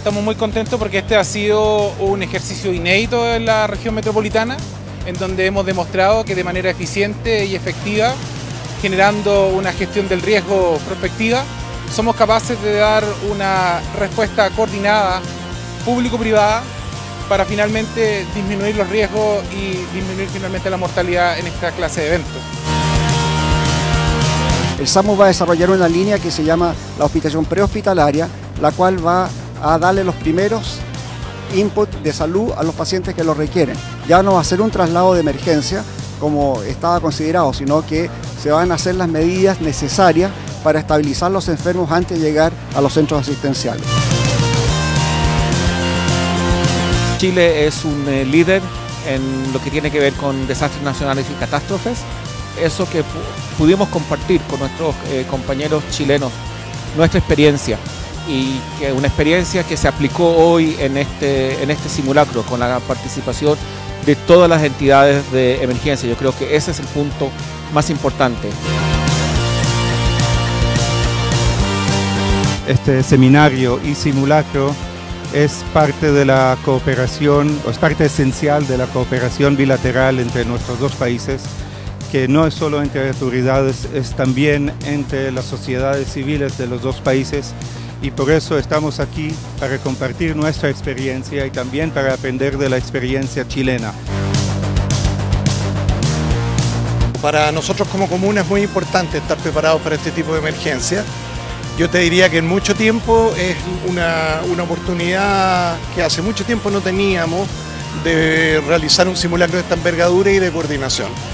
Estamos muy contentos porque este ha sido un ejercicio inédito en la región metropolitana, en donde hemos demostrado que de manera eficiente y efectiva, generando una gestión del riesgo prospectiva, somos capaces de dar una respuesta coordinada, público-privada, para finalmente disminuir los riesgos y disminuir finalmente la mortalidad en esta clase de eventos. El SAMU va a desarrollar una línea que se llama la hospitalización prehospitalaria, la cual va a darle los primeros input de salud a los pacientes que lo requieren. Ya no va a ser un traslado de emergencia como estaba considerado, sino que se van a hacer las medidas necesarias para estabilizar los enfermos antes de llegar a los centros asistenciales. Chile es un líder en lo que tiene que ver con desastres nacionales y catástrofes. Eso que pudimos compartir con nuestros compañeros chilenos, nuestra experiencia, y que una experiencia que se aplicó hoy en este simulacro con la participación de todas las entidades de emergencia. Yo creo que ese es el punto más importante. Este seminario y simulacro es parte de la cooperación, o es parte esencial de la cooperación bilateral entre nuestros dos países, que no es solo entre autoridades, es también entre las sociedades civiles de los dos países. Y por eso estamos aquí, para compartir nuestra experiencia y también para aprender de la experiencia chilena. Para nosotros como comuna es muy importante estar preparados para este tipo de emergencia. Yo te diría que en mucho tiempo es una oportunidad que hace mucho tiempo no teníamos de realizar un simulacro de esta envergadura y de coordinación.